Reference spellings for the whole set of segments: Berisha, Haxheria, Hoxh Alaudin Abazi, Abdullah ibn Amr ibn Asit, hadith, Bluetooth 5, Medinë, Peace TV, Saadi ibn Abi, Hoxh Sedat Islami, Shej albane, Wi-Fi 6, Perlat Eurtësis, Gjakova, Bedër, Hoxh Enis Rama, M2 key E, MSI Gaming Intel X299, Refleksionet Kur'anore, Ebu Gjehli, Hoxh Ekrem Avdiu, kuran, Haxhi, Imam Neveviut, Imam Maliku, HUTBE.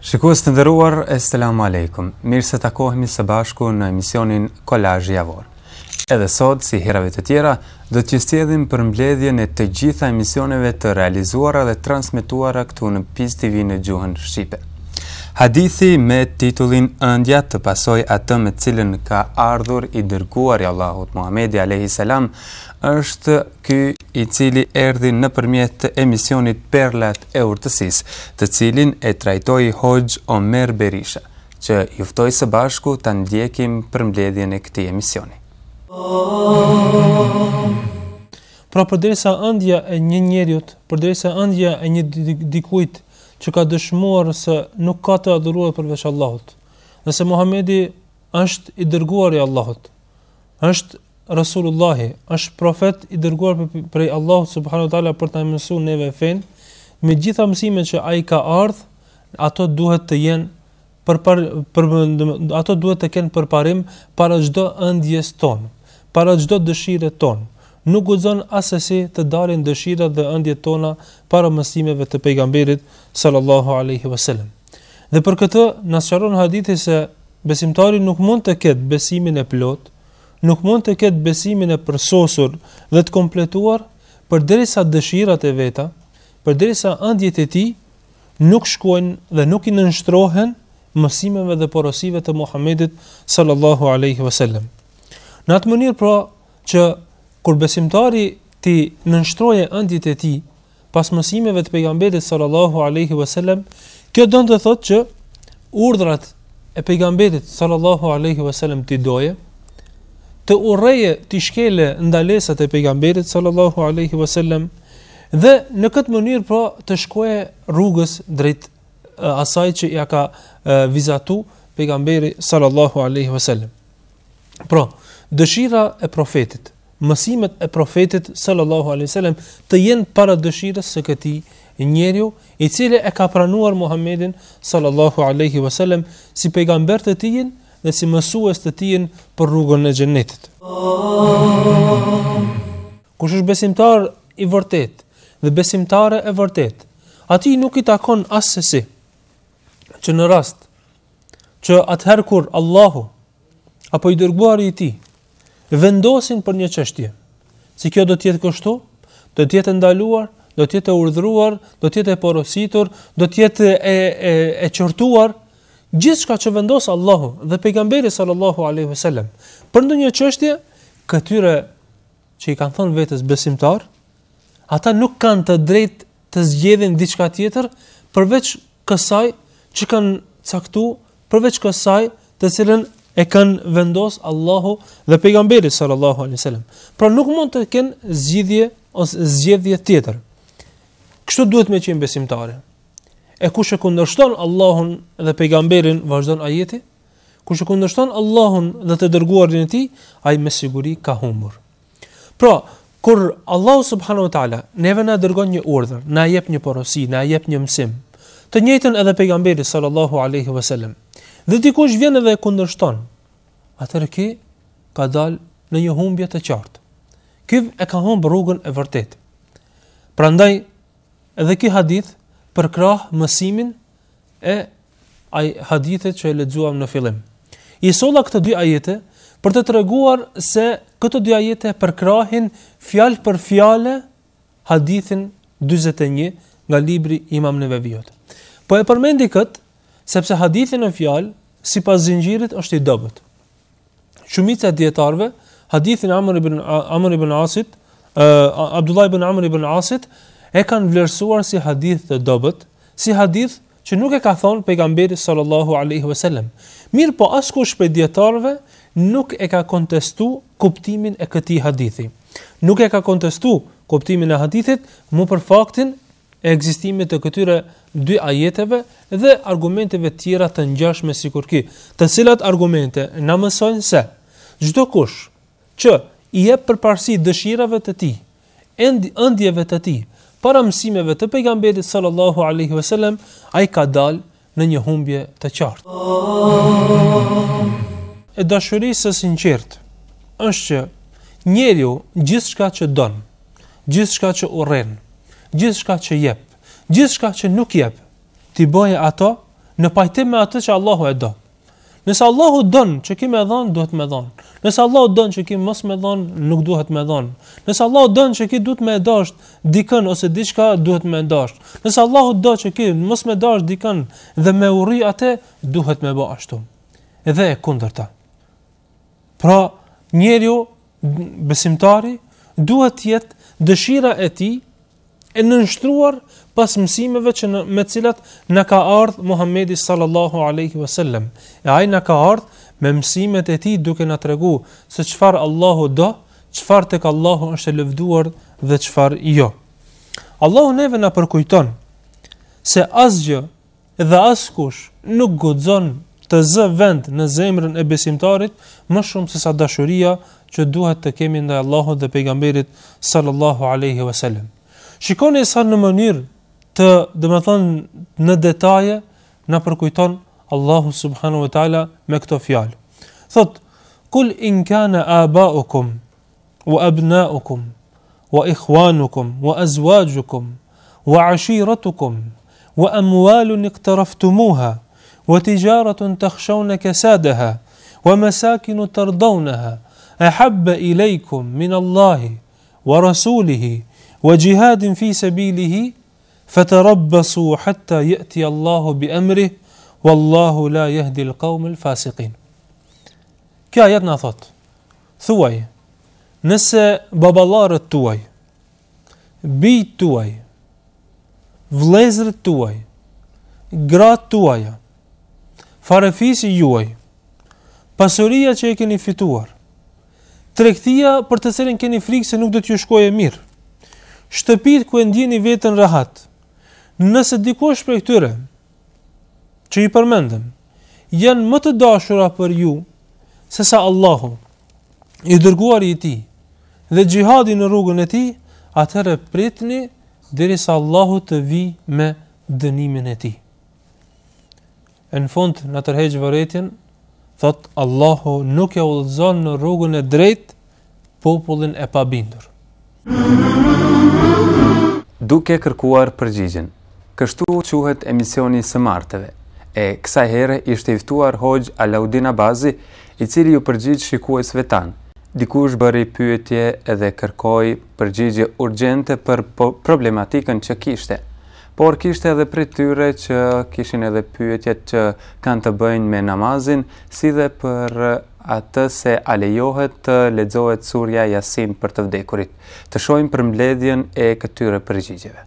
Shikues të nderuar, Assalamu alaikum. Mirë se takohemi së bashku në emisionin Kolazhi javor. Edhe sot, si herave të tjera, do t'ju sjellim përmbledhjen e të gjitha emisioneve të realizuara dhe transmetuara këtu në Peace TV në gjuhën shqipe. Hadithi me titullin Ëndja të pasoj atë me cilën ka ardhur I dërguari Allahut Muhamedi alayhi salam, është ky I cili erdhi nëpërmjet të emisionit Perlat Eurtësis, të cilin e trajtoi Hoxh Omer Berisha, që ju ftoi së bashku ta ndjekim përmbledhjen e këtij emisioni. Pra përderisa ëndja e një njeriut, përderisa ëndja e një dikujt që ka dëshmuar se nuk ka të adhuruar përveç Allahut, dhe se Muhamedi është I dërguari I Allahut, është Rasulullahi, është profet I dërguar prej Allahut subhanahu wa taala për ta mësuar neve fen, me gjitha mësimet që ai ka ardhur, ato duhet të jenë ato duhet të kenë përparim para çdo ëndjes tonë, para çdo dëshire tonë. Nuk guxon asesi të dalin dëshirat dhe ëndjet tona para mësimeve të pejgamberit sallallahu alaihi wasallam. Dhe për këtë na sqaron hadithi se besimtari nuk mund të ketë besimin e plot, nuk mund të ketë besimin e përsosur dhe të kompletuar përderisa dëshirat e veta, përderisa ëndjet e tij nuk shkojnë dhe nuk I nënshtrohen mësimeve dhe porosive të Muhamedit sallallahu alaihi wasallam. Në atë mënyrë pra që kur besimtari ti nënshtroje ëndjet e tij pas mësimeve të pejgamberit sallallahu alaihi wasallam, kjo do të thotë që urdhrat e pejgamberit sallallahu alaihi wasallam ti doje, të urreje, të shkele ndalesat e pejgamberit sallallahu alaihi wasallam, dhe në këtë mënyrë pra të shkoje rrugës drejt asaj që ja ka vizatu pejgamberi sallallahu alaihi wasallam. Pra, dëshira e profetit, mësimet e profetit sallallahu alaihi wasallam të jenë para dëshirës së këtij njeriu I cili e ka pranuar Muhamedit sallallahu alaihi wasallam si pejgamber të tij dhe si mësues të tijen për rrugën e xhenetit. Kush është besimtar I vërtet dhe besimtare e vërtet, ati nuk I takon asesi që në rast që atëherë kur Allahu apo I dërguari I tij vendosin për një çështje, si kjo do të jetë kështu, do të jetë ndaluar, do të jetë urdhëruar, do të jetë porositur, do të jetë e qortuar. Gjithçka që vendos Allahu dhe pejgamberi sallallahu alaihi wasallam për ndonjë çështje, këtyre që I kanë thënë vetes besimtar, ata nuk kanë të drejtë të zgjedhin diçka tjetër përveç kësaj që kanë caktuar, përveç kësaj të cilën e kanë vendos Allahu dhe pejgamberi sallallahu alaihi wasallam. Pra nuk mund të kenë zgjidhje ose zgjedhje tjetër. Kështu duhet me qenë besimtari. E kush e kundërshton Allahun dhe pejgamberin, vazhdon ajeti, kush e kundërshton Allahun dhe të dërguarin e tij, ai me siguri ka humbur. Pra, kur Allahu subhanahu wa taala neve na dërgon një urdhër, na jep një porosi, na jep një mësim, të njëjtën edhe pejgamberi sallallahu alaihi wasallam, dhe dikush vjen edhe e kundërshton, atëherë ky ka dalë në një humbje të qartë. Ky e ka humbur rrugën e vërtetë. Prandaj edhe ky hadith përkrah mësimin e hadithit që e lexuam në fillim. I solla këto dy ajete për të treguar se këto dy ajete përkrahin fjalë për fjalë hadithin 41 nga libri Imam Neveviut. Po e përmendi këtë sepse hadithi në fjalë sipas zinxhirit është I dobët. Shumica e dietarëve hadithin Abdullah ibn Amr ibn Asit e kanë vlerësuar si hadith të dobët, si hadith që nuk e ka thonë pejgamberi sallallahu alaihi wasallam. Mirë po askush prej dietarëve nuk e ka kontestu kuptimin e këtij hadithi. Nuk e ka kontestu kuptimin e hadithit, më për faktin e ekzistimit të këtyre dy ajeteve dhe argumenteve tjera të ngjashme sikur ky, të cilat argumente na mësojnë se çdo kush që I jep përparësi dëshirave të tij, ëndjeve të tij, para mësimeve të pejgamberit sallallahu alaihi wasallam, ai ka dalë në një humbje të qartë. E dashurisë së sinqertë është që njeriu gjithçka që don, gjithçka që urren, gjithçka që jep, gjithçka që nuk jep, ti bëje ato në pajtim me atë që Allahu e do. Nëse Allahu don që ki më dhon, duhet më dhon. Nëse Allahu don që ki mos më dhon, nuk duhet më dhon. Nëse Allahu don që ki duhet më dash dikën ose diçka, duhet më dash. Nëse Allahu do që ki mos më dash dikën dhe më urri atë, duhet më bëj ashtu. Edhe e kundërta. Pra, njeriu besimtari duhet të jetë dëshira e tij e nënshtruar pas mësimeve që me cilat na ka ardhur Muhamedi sallallahu alaihi wasallam. E ai na ka ardhur me mësimet e tij duke na treguar se çfarë Allahu do, çfarë tek Allahu është e lëvduar dhe çfarë jo. Allahu neve na përkujton se asgjë dhe askush nuk guxon të zë vend në zemrën e besimtarit më shumë se sa dashuria që duhet të kemi ndaj Allahut dhe pejgamberit sallallahu alaihi wasallam. Shikoni sa në mënyrë të, dhe me thënë, në detaje, në përkujton Allahu subhanahu wa ta'ala me këto fjalë. Thot, kul in kana abaukum, wa abnaukum, wa ikhwanukum, wa azwajukum, wa ashiratukum, wa amwalun iqtaraftumuha, wa tijaratun takhshawna kasadaha, wa masakinu tardawnaha, ahabba ilaykum min Allahi, wa rasulihi, wa jihadin fi sabilihi, فتربصوا حتى يأتي الله بأمره والله لا يهدي القوم الفاسقين. Kjo ajet na thot, thuaj, nëse babalarët tuaj, bijtë tuaj, vlezërët tuaj, gratë tuaja, farefisi juaj, pasuria që e keni fituar, tregtia për të cilën keni frikë se nuk do t'ju shkojë mirë, shtëpitë ku e ndjeni veten rahat, nëse dikush prej këtyre që i përmendëm janë më të dashura për ju se sa Allahu, i dërguari i tij dhe xhihadi në rrugën e tij, atëherë pritni derisa Allahu të vijë me dënimin e tij. Në fund na tërheq vërtetën, thot Allahu nuk e udhëzon në rrugën e drejtë popullin e pabindur. Duke kërkuar përgjigjen, kështu quhet emisioni së marteve. E kësaj here ishte i ftuar Hoxh Alaudin Abazi, i cili ju përgjigj shikuesve tan. Dikush bëri pyetje edhe kërkoi përgjigje urgjente për problematikën që kishte. Por kishte edhe prej tyre që kishin edhe pyetjet që kanë të bëjnë me namazin, si dhe për atë se a lejohet të lexohet surja Yasin për të vdekurit. Të shohim përmbledhjen e këtyre përgjigjeve.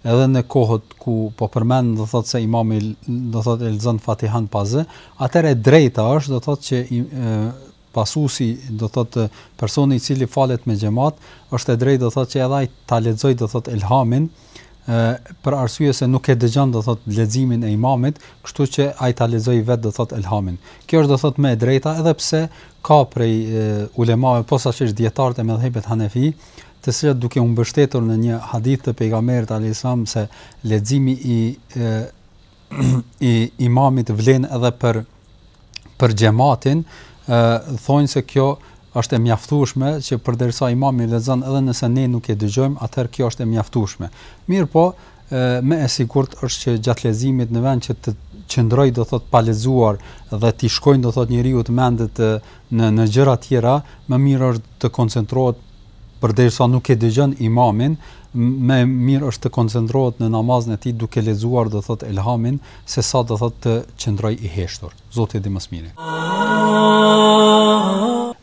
edhe në kohët ku po përmend do thot se imami do thot e lexon Fatihan pazë, atëherë drejta është do thot që pasuesi do thot personi i cili falet me xhamat, është e drejtë do thot që edhe ai ta lexoj do thot Elhamin, për arsye se nuk e dëgjon do thot leximin e imamit, kështu që ai ta lexoi vetë do thot Elhamin. Kjo është do thot më e drejta, edhe pse ka prej ulemave posaçërisht dietarët e mëdhëpet Hanefi, të cilët duke u mbështetur në një hadith të pejgamberit alayhis salam se leximi i imamit vlen edhe për xhamatin, thonë se kjo është e mjaftueshme që përderisa imami lexon edhe nëse ne nuk e dëgjojmë, atëherë kjo është e mjaftueshme. Mirë po, më e sigurt është që gjatë leximit në vend që të qëndroj do thot pa lexuar dhe t'i shkojnë do thot njeriu të mendet në gjëra tjera, më mirë është të koncentrohet përderisa nuk e dëgjon imamin, më mirë është të koncentrohet në namazin e tij duke lexuar do thot Elhamin, se sa do thot të qëndroj i heshtur. Zoti e di më së miri.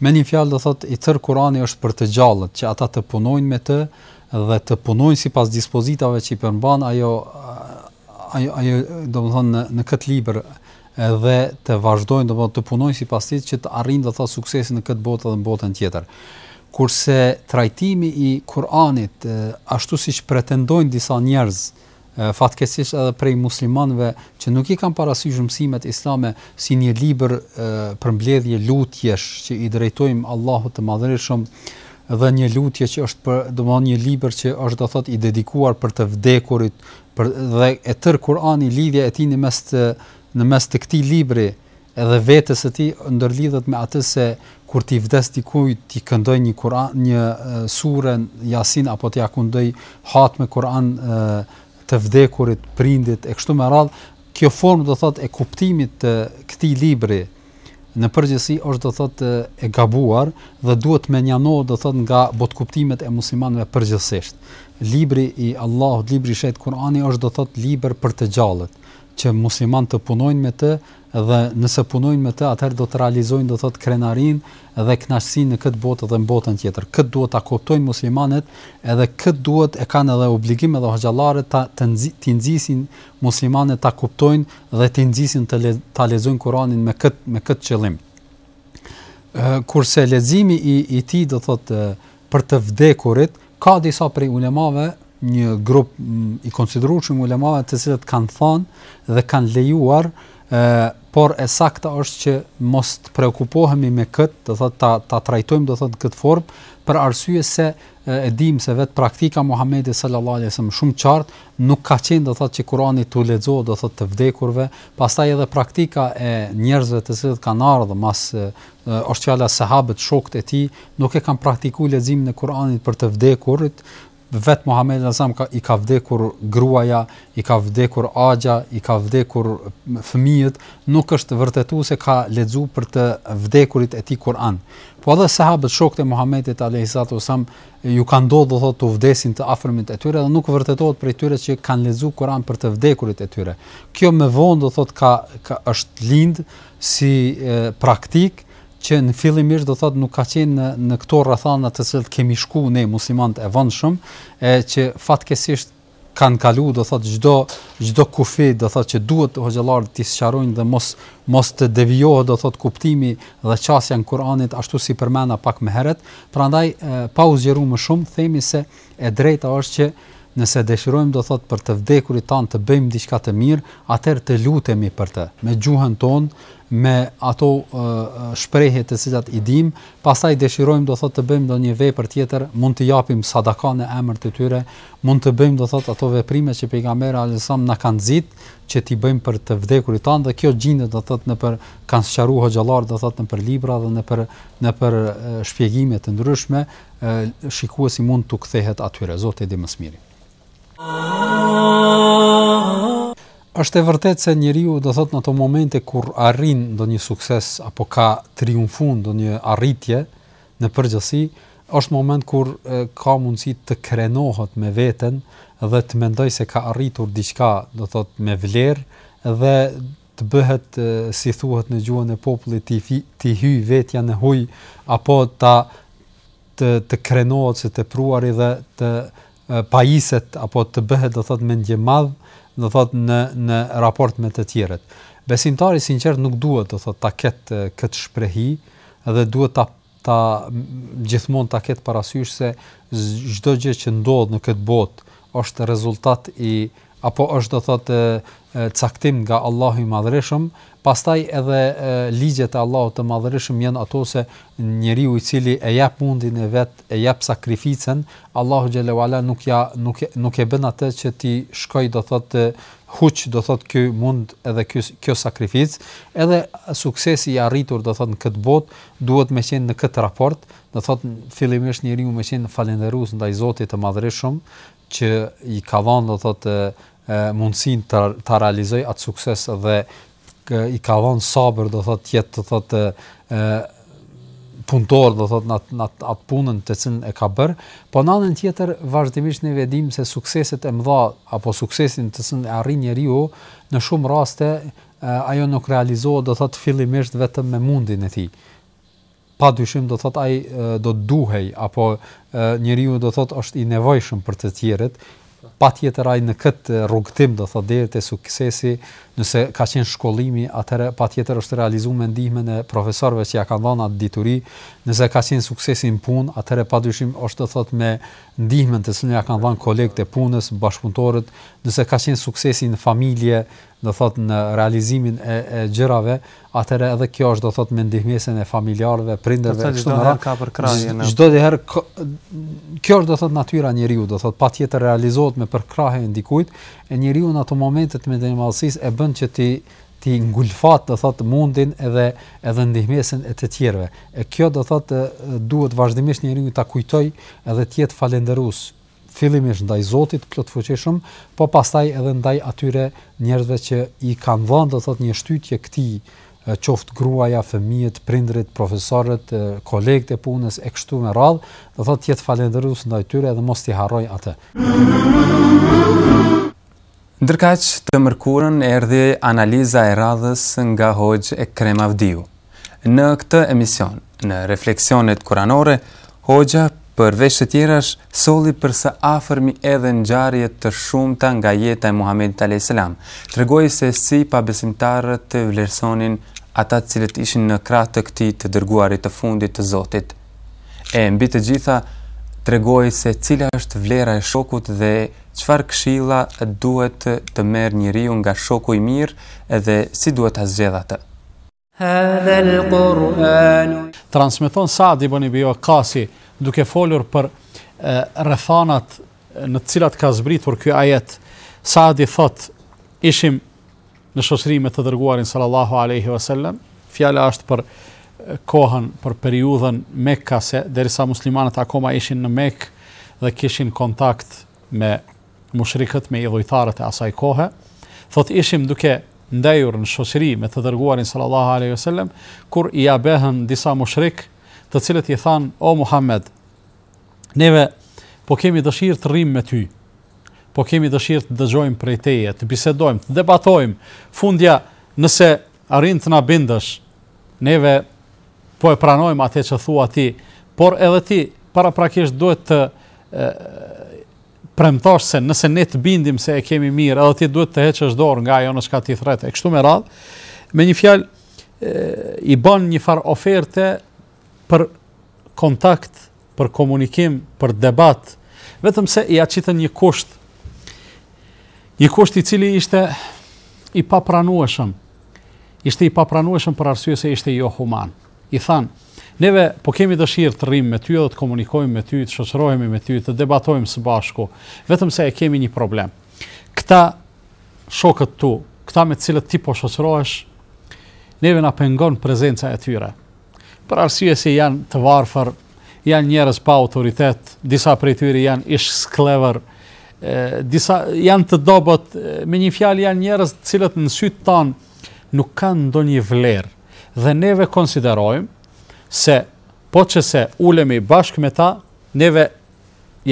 Me një fjalë do thot i tërë Kurani është për të gjallët, që ata të punojnë me të dhe të punojnë sipas dispozitave që i përmban ajo në këtë libër dhe të vazhdojnë do të punojnë sipas tij që të arrijnë do të thotë suksesin në këtë botë dhe në botën tjetër. Kurse trajtimi I Kur'anit ashtu siç pretendojnë disa njerëz fatkeqësisht edhe prej muslimanëve që nuk I kanë parasysh mësimet islame si një libër për mbledhje lutjesh që I drejtojmë Allahut të Madhërisëm dhe një lutje që është për domthonjë një libër që është do thotë I dedikuar për të vdekurit për dhe e tër Kur'ani lidhja e tij në mes të këtij libri edhe vetes së tij ndërlidhet me atë se kur ti vdes dikujt ti këndoj një Kur'an një sure Yasin apo ti ja këndoj hatme Kur'an të vdekurit prindit e kështu me radhë kjo formë do thotë e kuptimit të këtij libri në përgjithësi është do thotë e gabuar dhe duhet më njanohet do thotë nga botkuptimet e muslimanëve përgjithsisht. Libri I Allahut, libri I shejt Kur'ani është do thotë libër për të gjallët që muslimanët të punojnë me të dhe nëse punojnë me të atëherë do të realizojnë do thotë krenarinë dhe kënaqësinë në këtë botë dhe në botën tjetër. Këtë duhet ta kuptojnë muslimanët edhe këtë duhet e kanë edhe obligim edhe hoxhallarët ta nxisin muslimanët ta kuptojnë dhe të nxisin ta lexojnë Kur'anin me këtë qëllim. Kurse leximi I tij do thotë për të vdekurit ka disa prej ulemave një grup I konsiderueshëm ulemave të cilët kanë thënë dhe kanë lejuar por e saktë është që mos të preokupohemi me këtë, do thotë ta trajtojmë do thotë këtë formë për arsye se e dim se vet praktika Muhamedit sallallahu alaihi wasallam shumë qartë nuk ka qenë do thotë që Kurani tu lexohet do thotë të vdekurve, pastaj edhe praktika e njerëzve të cilët kanë ardhur mas është fjala sahabët shokët e tij nuk e kanë praktikuar leximin e Kuranit për të vdekurit. Vet Muhamedi Azam I ka vdekur gruaja, I ka vdekur axha, I ka vdekur fëmijët, nuk është vërtetuar se ka lexuar për të vdekurit e tij Kur'an. Po edhe sahabët shokët e Muhamedit alayhis salam ju kanë ndodhur thotë të vdesin të afërmit e tyre dhe nuk vërtetohet prej tyre që kanë lexuar Kur'an për të vdekurit e tyre. Kjo më vonë do thotë ka është lind si praktik që në fillimisht do thotë nuk ka qenë në këto rrethana të cilët kemi shkuar ne muslimanët e vonshëm, që fatkeqësisht kanë kaluar do thotë çdo kufi do thotë që duhet hoxhallarët të sqarojnë dhe mos të devijohet do thotë kuptimi dhe çësia e Kuranit ashtu si përmenda pak më herët. Prandaj pa u zgjeruar më shumë themi se e drejta është që nëse dëshirojmë do thotë për të vdekurit tan të bëjmë diçka të mirë, atëherë të lutemi për të me gjuhën tonë me ato shprehje të cilat I dim, pastaj dëshirojmë do thotë të bëjmë ndonjë vepër tjetër, mund të japim sadaka në emër të tyre, mund të bëjmë do thotë ato veprime që pejgamberi alayhis salam na kanë nxitur që ti bëjmë për të vdekurit tan dhe kjo gjendet do thotë nëpër kanë sqaruar hoxhallar do thotë nëpër libra dhe nëpër shpjegime të ndryshme, shikuesi mund t'u kthehet atyre, Zoti e di më së miri. Është e vërtet se njeriu do thot në ato momente kur arrin ndonjë sukses apo ka triumfuar ndonjë arritje në përgjithësi, është moment kur ka mundësi të krenohet me veten dhe të mendoj se ka arritur diçka, do thot me vlerë dhe të bëhet si thuhet në gjuhën e popullit ti hyj vetja në huj apo të krenohet se tepruari dhe të pajiset apo të bëhet do thot mendje madh do thotë në raport me të tjerët. Besimtari sinqert nuk duhet do thotë ta ketë këtë shprehi dhe duhet ta gjithmonë ta ketë parasysh se çdo gjë që ndodh në këtë botë është rezultat I apo është do thotë caktim nga Allahu I Madhërisëm. Pastaj edhe ligjet e Allahut të Madhërisëm janë ato se njeriu I cili e jap mundin e vet, e jap sakrificën, Allahu xhelalu ala nuk e bën atë që ti shkoj do thotë huç do thotë ky mund edhe kjo sakrificë, edhe suksesi I arritur do thotë në këtë botë duhet më qenë në këtë raport, do thotë fillimisht njeriu më qenë falënderues ndaj Zotit të Madhërisëm që I ka dhënë do thotë mundsinë ta realizoj atë sukses dhe I ka dhënë sabër do thotë jetë do thotë punëtor do thotë në atë punën të cilën e ka bër, po në anën tjetër vazhdimisht ne vëdim se sukseset e mëdha apo suksesin të cilën e arrin njeriu në shumë raste ajo nuk realizohet do thotë fillimisht vetëm me mundin e tij. Padyshim do thotë ai do duhej apo njeriu do thotë është I nevojshëm për të tjerët. pa tjetër ai në këtë rrugtim, do thotë deri te suksesi, nëse ka qenë shkollimi, atëherë pa tjetër është realizuar me ndihmën e profesorëve që ja kanë dhënë atë dituri, nëse ka qenë suksesi në punë, atëherë padyshim është do thotë me ndihmën të cilën ja kanë dhënë kolegët e punës, bashkëpunëtorët, nëse ka qenë suksesi në familje, do thotë në realizimin e gjërave, atëherë edhe kjo është do thotë me ndihmësen e familjarëve, prindërve, kështu me radhë. Çdo herë kjo është do thotë natyra e njeriu, do thotë patjetër realizohet me përkrahje ndikujt, e njeriu në ato momentet me ndihmësis e bën që ti ngulfat do thotë mundin edhe ndihmësen e të tjerëve. E kjo do thotë duhet vazhdimisht njeriu ta kujtojë edhe të jetë falënderues. Fillimisht ndaj Zotit plotfuqishëm, po pastaj edhe ndaj atyre njerëzve që i kanë dhënë do thotë një shtytje këtij, qoftë gruaja, fëmijët, prindrit, profesorët, kolegët e punës e kështu me radhë, do thotë jetë falëndërues ndaj tyre dhe mos t'i harroj atë. Ndërkaq të mërkurën erdhi analiza e radhës nga Hoxh Ekrem Avdiu. Në këtë emision, në Refleksionet Kur'anore, Hoxha përveç të tjerash, soli për së afërmi edhe ngjarje të shumta nga jeta e Muhamedit alayhis salam. Tregoi se si pabesimtarët të vlerësonin ata të cilët ishin në krah të këtij të dërguarit të fundit të Zotit. E mbi të gjitha, tregoi se cila është vlera e shokut dhe çfarë këshilla duhet të merr njeriu nga shoku i mirë dhe si duhet ta zgjedhë atë. Transmeton Saadi ibn Abi duke folur për rrethanat në të cilat ka zbritur ky ajet, Saadi thot, ishim në shoqëri me të dërguarin sallallahu alaihi wasallam. Fjala është për kohën, për periudhën Mekka, se derisa muslimanët akoma ishin në Mekë dhe kishin kontakt me mushrikët, me idhujtarët e asaj kohe. Thot, ishim duke ndajur në shoqëri me të dërguarin sallallahu alaihi wasallam, kur i abehen disa mushrik, të cilët i than, o Muhammed, neve po kemi dëshirë të rrim me ty, po kemi dëshirë të dëgjojmë prej teje, të bisedojmë, të debatojmë, fundja nëse arrin të na bindësh, neve po e pranojmë atë që thua ti, por edhe ti paraprakisht duhet të premtosh se nëse ne të bindim se e kemi mirë, edhe ti duhet të heqësh dorë nga ajo në çka ti thret, e kështu me radhë. Me një fjalë, i bën një farë oferte për kontakt, për komunikim, për debat, vetëm se i aqitën një kusht. Një kusht i cili ishte i papranueshëm. Ishte i papranueshëm për arsye se ishte jo human. I than, neve po kemi dëshirë të rrim me ty dhe të komunikojmë me ty, të shoqërohemi me ty, të debatojmë së bashku, vetëm se e kemi një problem. Këta shokët tu, këta me cilët ti po shoqërohesh, neve na pengon prezenca e tyre. Për arsye se janë të varfër, janë njerëz pa autoritet, disa prej tyre janë ish sklever, disa janë të dobët, me një fjalë janë njerëz të cilët në sytë tanë nuk kanë ndonjë vlerë. Dhe neve konsiderojmë se po që se ulemi bashkë me ta, neve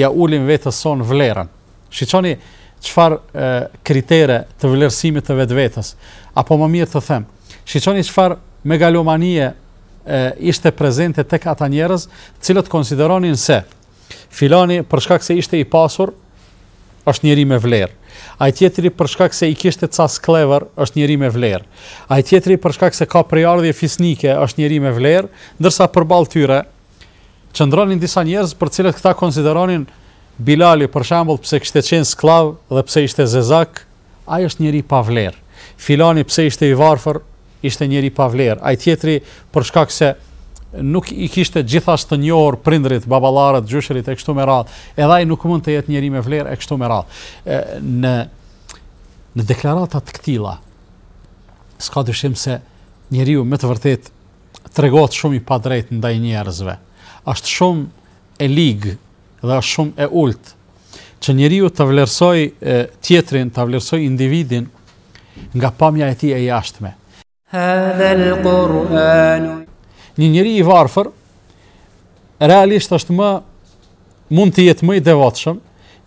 ja ulim vetës son vlerën. Shiqoni çfarë kritere të vlerësimit të vetvetës, apo më mirë të them, shiqoni çfarë megalomanie ishte prezente tek ata njerëz cilët konsideronin se filani për shkak se ishte i pasur është njeri me vlerë, ai tjetri për shkak se i kishte ca sklever është njeri me vlerë, ai tjetri për shkak se ka prejardhje fisnike është njeri me vlerë, ndërsa përballë tyre qëndronin disa njerëz për cilët këta konsideronin Bilali për shembull pse kishte qenë sklav dhe pse ishte zezak, ai është njeri pa vlerë. Filani pse ishte i varfër ishte njeri pa vlerë, ai tjetri për shkak se nuk i kishte gjithashtu të njohur prindrit, baballarët, gjysherit e kështu me radhë, edhe ai nuk mund të jetë njeri me vlerë e kështu me radhë. Në deklarata të këtilla, s'ka dyshim se njeriu me të vërtetë tregohet shumë i padrejtë ndaj njerëzve. Është shumë e ligë dhe është shumë e ultë që njeriu ta vlerësojë tjetrin, ta vlerësojë individin nga pamja e tij e jashtme. Një njeri i varfër realisht është më mund të jetë më i devotshëm,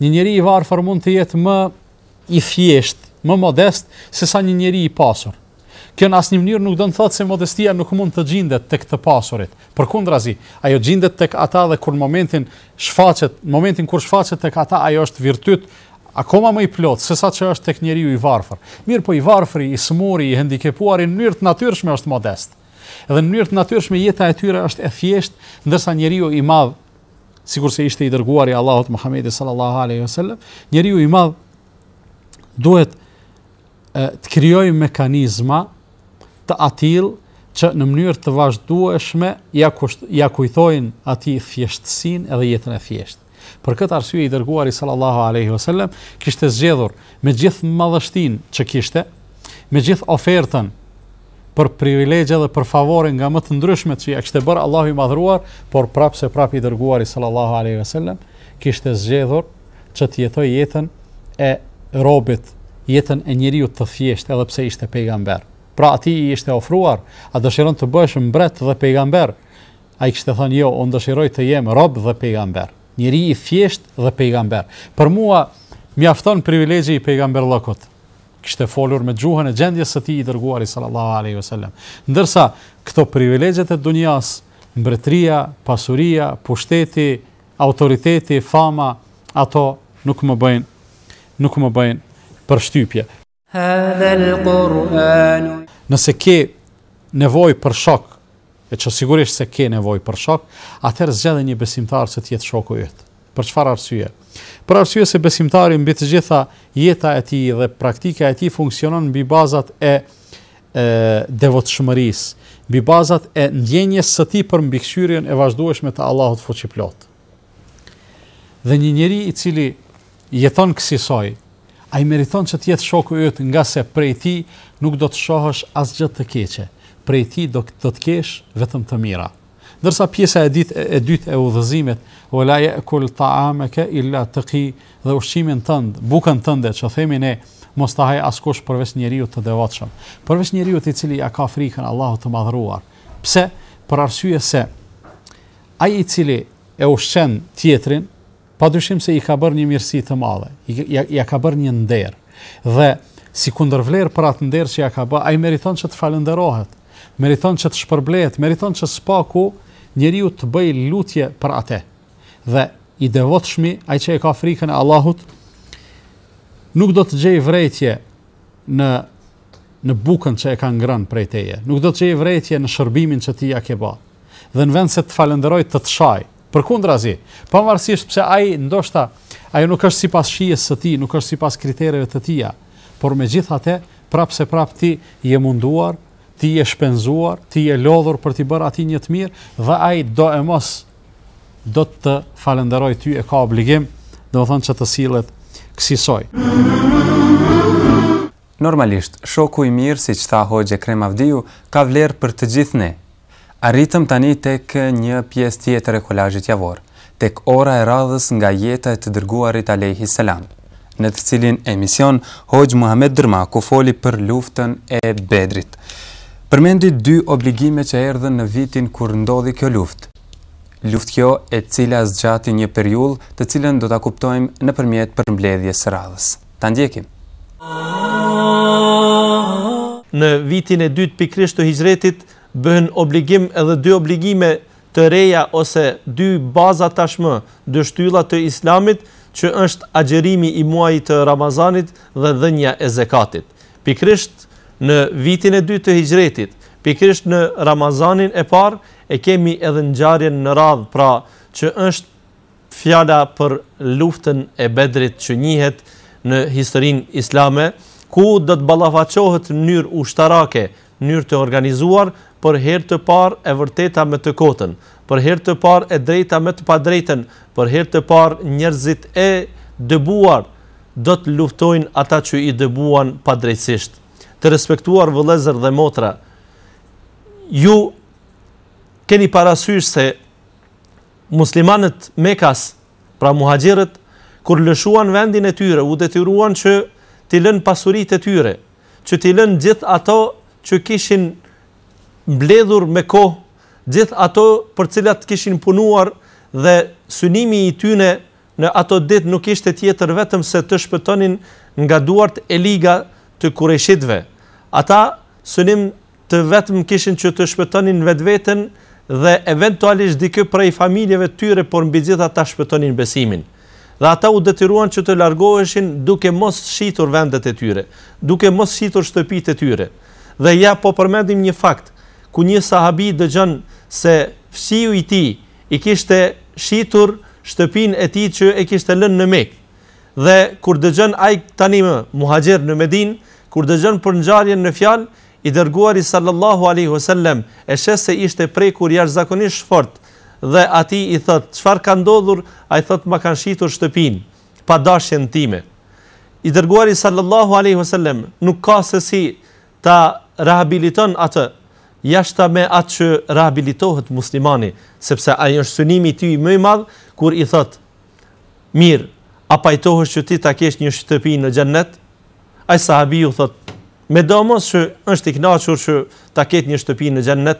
një njeri i varfër mund të jetë më i thjeshtë, më modest se sa një njeri i pasur. Kjo në asnjë mënyrë nuk do të thotë se modestia nuk mund të gjendet tek të pasurit. Përkundrazi, ajo gjendet tek ata dhe kur momentin kur shfaqet tek ata ajo është virtyt, akoma më i plot, se sa që është tek njeriu i varfër. Mirë po i varfëri, i smuri, i handikepuar, i mënyrë të natyrshme është modest. Edhe në mënyrë të natyrshme jeta e tyre është e thjeshtë, ndërsa njeriu i madh, sikur se ishte i dërguari Allahut Muhamedi sallallahu alaihi wasallam, njeriu i madh duhet të krijojë mekanizma të atill që në mënyrë të vazhdueshme ja kujtojnë atij thjeshtësinë edhe jetën e thjeshtë. Për këtë arsye i dërguari sallallahu alaihi wasallam kishte zgjedhur me gjithë madhështinë që kishte, me gjithë ofertën për privilegje dhe për favore nga më të ndryshmet që ja kishte bërë Allahu i madhruar, por prapë se prapë i dërguari sallallahu alaihi wasallam kishte zgjedhur që të jetojë jetën e robit, jetën e njeriu të thjeshtë, edhe pse ishte pejgamber. Pra atij i ishte ofruar, a dëshiron të bësh mbret dhe pejgamber? Ai kishte thënë jo, unë dëshiroj të jem rob dhe pejgamber, njeriu i thjeshtë dhe pejgamber. Për mua mjafton privilegji i pejgamberllëkut. Kishte folur me gjuhën e gjendjes së tij i dërguari sallallahu alaihi wasallam. Ndërsa këto privilegjet e dunjas, mbretëria, pasuria, pushteti, autoriteti, fama, ato nuk më bëjnë përshtypje. Nëse ke nevojë për shok, e që sigurisht se ke nevojë për shok, atëherë zgjedh një besimtar se të jetë shoku i yt. Për çfarë arsye? Për arsye se besimtari mbi të gjitha jeta e tij dhe praktika e tij funksionon mbi bazat e devotshmërisë, mbi bazat e ndjenjes së tij për mbikëqyrjen e vazhdueshme të Allahut fuqiplot. Dhe një njeri i cili jeton kësaj, ai meriton që të jetë shoku i yt, nga se prej tij nuk do të shohësh asgjë të keqe. Prej tij do të kesh vetëm të mira. Ndërsa pjesa e dytë e udhëzimit, wala ya'kul ta'amaka illa taqi, dhe ushqimin tënd, bukën tënde që themi ne, mos ta haj askush përveç njeriu të devotshëm, përveç njeriu i cili ja ka frikën Allahut të madhruar. Pse? Për arsye se ai i cili e ushqen tjetrin, padyshim se i ka bërë një mirësi të madhe, ja ka bërë një nder. Dhe si kundërvlerë për atë nder që ja ka bërë, ai meriton që të falënderohet, meriton që të shpërblehet, meriton që spaku njeriu të bëj lutje për atë. Dhe i devotshmi, ai që e ka frikën e Allahut, nuk do të gjej vrejtje në bukën që e ka ngrënë prej teje, nuk do të gjej vrejtje në shërbimin që ti ja ke bërë. Dhe në vend se të falënderoj të të shaj, përkundrazi, pavarësisht pse ai ndoshta ajo nuk është sipas shijes së tij, nuk është sipas kritereve të tija, por megjithatë prapë se prapë ti je munduar, ti je shpenzuar, ti je lodhur për t'i bërë atij një të mirë, dhe ai do e mos do të falenderoj ty, e ka obligim, domethënë që të sillet kësaj. Normalisht, shoku i mirë, siç tha Hoxhë Ekrem Avdiu, ka vlerë për të gjithë ne. Arritëm tani tek një pjesë tjetër e kolazhit javor, tek ora e radhës nga jeta e të dërguarit alayhi salam, në të cilin emision Hoxh Muhammed Dërmaku foli për luftën e Bedrit. Përmendi dy obligime që erdhën në vitin kur ndodhi kjo luftë. Luftë kjo e cila zgjati një periudhë, të cilën do ta kuptojmë nëpërmjet përmbledhjes së radhës. Ta ndjekim. Në vitin e dytë pikërisht të hijretit bëhen obligim edhe dy obligime të reja ose dy baza tashmë, dy shtylla të islamit, që është agjerimi i muajit të Ramazanit dhe dhënia e zekatit. Pikrisht në vitin e dytë të hijretit, pikrisht në Ramazanin e parë, e kemi edhe ngjarjen në radhë, pra që është fjala për luftën e Bedrit që njihet në historinë islame, ku do të ballafaqohet në mënyrë ushtarake, në mënyrë të organizuar, për herë të parë e vërteta me të kotën, për herë të parë e drejta me të padrejtën, për herë të parë njerëzit e dëbuar do të luftojnë ata që i dëbuan padrejtësisht. Të respektuar vëllezër dhe motra, ju keni parasysh se muslimanët Mekas, pra muhaxhirët, kur lëshuan vendin e tyre, u detyruan që t'i lënë pasuritë e tyre, që t'i lënë gjithë ato që kishin mbledhur me kohë, gjithë ato për cilat kishin punuar, dhe synimi i tyre në ato ditë nuk ishte tjetër vetëm se të shpëtonin nga duart e liga të kurejshitëve. Ata synim të vetëm kishin që të shpëtonin vetveten dhe eventualisht dikë prej familjeve tyre, por mbi gjitha ta shpëtonin besimin. dhe ata u detyruan që të largoheshin duke mos shitur vendet e tyre, duke mos shitur shtëpitë e tyre. Dhe ja po përmendim një fakt, ku një sahabi dëgjon se fësiu i tij i kishte shitur shtëpinë e tij që e kishte lënë në Mekë. Dhe kur dëgjon ai tani më muhaxher në Medinë, kur dëgjon për ngjarjen në fjalë, i dërguari sallallahu alaihi wasallam e sheh se ishte prekur jashtëzakonisht fort. Dhe ati i thot, çfarë ka ndodhur? Ai thot, ma kanë shitur shtëpinë pa dashjen time. I dërguari sallallahu alaihi wasallam nuk ka se si ta rehabiliton atë, jashta me atë që rehabilitohet muslimani, sepse ai është synimi i tij më i madh kur i thot, mirë, a pajtohesh që ti ta kesh një shtëpi në xhennet? Ai sahabiu thot, me domos që është i kënaqur që ta ketë një shtëpi në xhennet.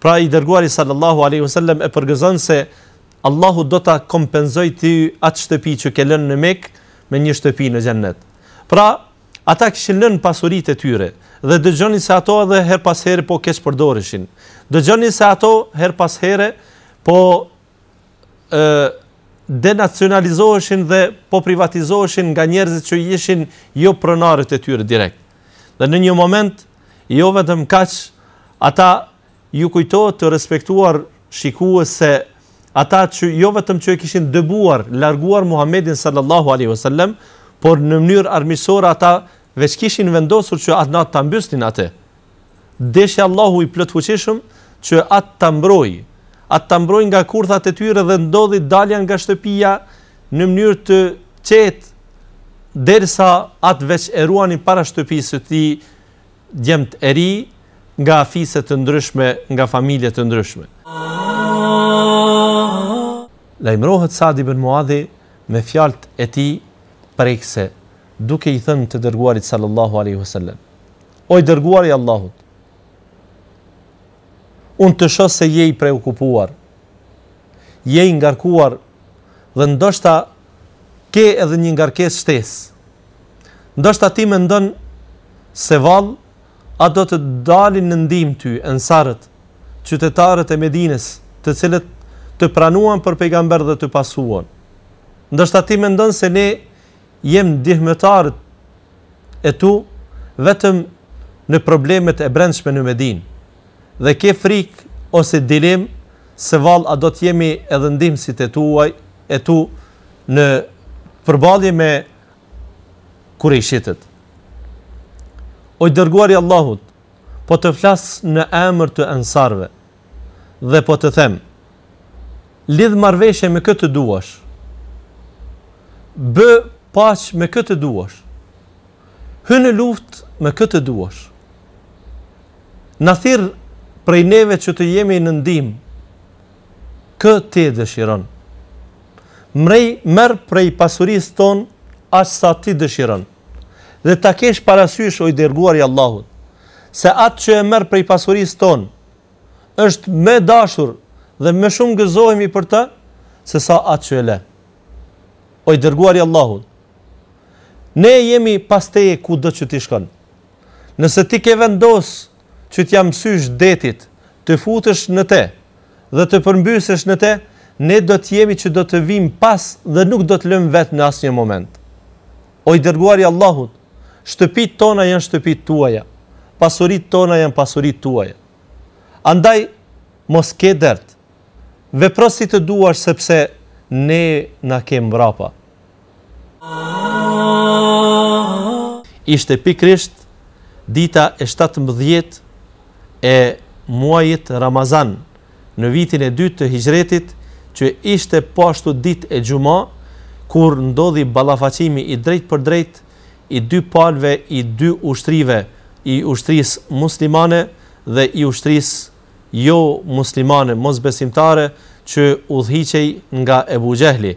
Pra i dërguari sallallahu alaihi wasallam e përgëzon se Allahu do ta kompenzoj ty atë shtëpi që ke lënë në Mekë me një shtëpi në xhennet. Pra ata kishin lënë pasuritë e tyre dhe dëgjoni se ato edhe her pas here po keq përdoreshin. Dëgjoni se ato her pas here po denacionalizoheshin dhe po privatizoheshin nga njerëzit që ishin jo pronarët e tyre direkt. Dhe në një moment jo vetëm kaq, ata ju kujtohet të respektuar shikues se ata që jo vetëm që e kishin dëbuar, larguar Muhammedin sallallahu alaihi wasallam, por në mënyrë armiqësore ata veç kishin vendosur që atë natë ta mbysnin atë. Deshja Allahu i plotfuqishëm që atë ta mbroi nga kurthat e tyre dhe ndodhi dalja nga shtëpia në mënyrë të qetë derisa atë veç e ruanin para shtëpisë së tij djemt e ri, nga afise të ndryshme, nga familje të ndryshme. Lajmërohet Saadi ibn Muadhi me fjalët e tij prekse, duke i thënë të dërguarit sallallahu alaihi wasallam: "O i dërguari i Allahut, unë të shoh se je i preokupuar, je i ngarkuar dhe ndoshta ke edhe një ngarkesë shtesë. Ndoshta ti mendon se vallë a do të dalin në ndihmë ty ensarët, qytetarët e Medinës, të cilët të pranuan për pejgamber dhe të pasuan. Ndoshta ti mendon se ne jemi ndihmëtarët e tu vetëm në problemet e brendshme në Medinë. Dhe ke frikë ose dilim se vallë a do të jemi edhe ndihmësit e tu në përballje me kurejshitët. O i dërguari Allahut, po të flas në emër të ansarve dhe po të them, lidh marrveshje me këtë duash, bë paq me këtë duash, hyn në luft me këtë duash, na thirr prej neve që të jemi në ndihmë, kë ti dëshiron, merr prej pasurisë ton as sa ti dëshiron, dhe ta kesh parasysh, o i dërguari Allahut, se atë që e merë prej pasurisë tonë është me dashur dhe me shumë gëzohemi për ta se sa atë që e le. O i dërguari Allahut, ne jemi pas teje ku do që ti shkon. Nëse ti ke vendos që t'ja mësysh detit, të futesh në te dhe të përmbysesh në te, ne do t'jemi që do të vim pas dhe nuk do t'lëm vetë në asnjë moment. O i dërguari Allahut, shtëpit tona janë shtëpit tuaja, pasurit tona janë pasurit tuaja. Andaj, mos ke dert, vepro si të duash, sepse ne na kem mbrapa." Ishte pikrisht dita e 17 e muajit Ramazan, në vitin e 2 të hijretit, që ishte pashtu dit e gjuma, kur ndodhi ballafaqimi i drejt për drejt i dy palëve, i dy ushtrive, i ushtrisë muslimane dhe i ushtrisë jo muslimane, mosbesimtare, që udhëhiqej nga Ebu Gjehli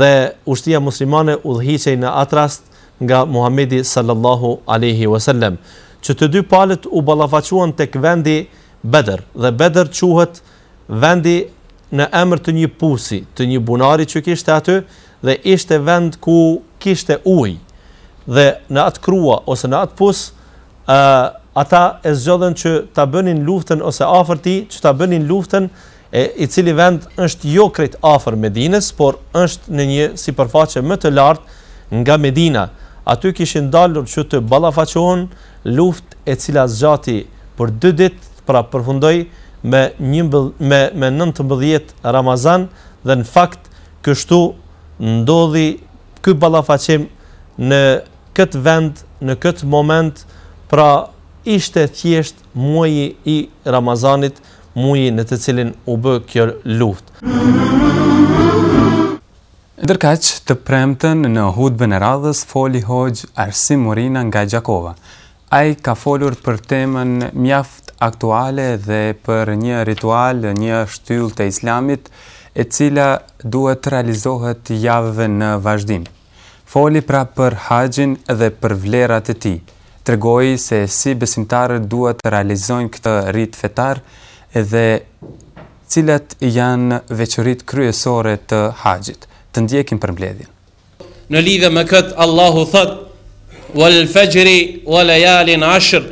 dhe ushtria muslimane udhëhiqej në atë rast nga Muhamedi sallallahu alaihi wasallam. Që të dy palët u ballafaquan tek vendi Bedër, dhe Bedër quhet vendi në emër të një pusi, të një bunari që kishte aty, dhe ishte vend ku kishte ujë. Dhe në atë krua ose në atë pus, ata e zgjodhen që ta bënin luftën, ose afërti që ta bënin luftën I cili vend është jo krejt afër Medinës, por është në një sipërfaqe më të lartë nga Medina. Aty kishin dalur që të ballafaqohen, luftë e cila zgjati për 2 ditë, pra përfundoi me 19 Ramazan, dhe në fakt kështu ndodhi ky ballafaqim në këtë vend, në këtë moment, pra ishte thjesht muaji I Ramazanit, muaji në të cilin u bë kjo luftë. Ndërkaq, të premten në hutbën e radhës foli Hoxh Arsim Morina nga Gjakova. Ai ka folur për temën mjaft aktuale dhe për një ritual, një shtyllë të Islamit, e cila duhet realizohet javëve në vazhdim. Foli pra për haxhin dhe për vlerat e tij. Tregoi se si besimtarët duhet të realizojnë këtë rit fetar dhe cilat janë veçoritë kryesore të haxhit. Të ndjekim për mbledhjen. Në lidhje me këtë, Allahu thot: "Wal fajri wa layalin 'ashr",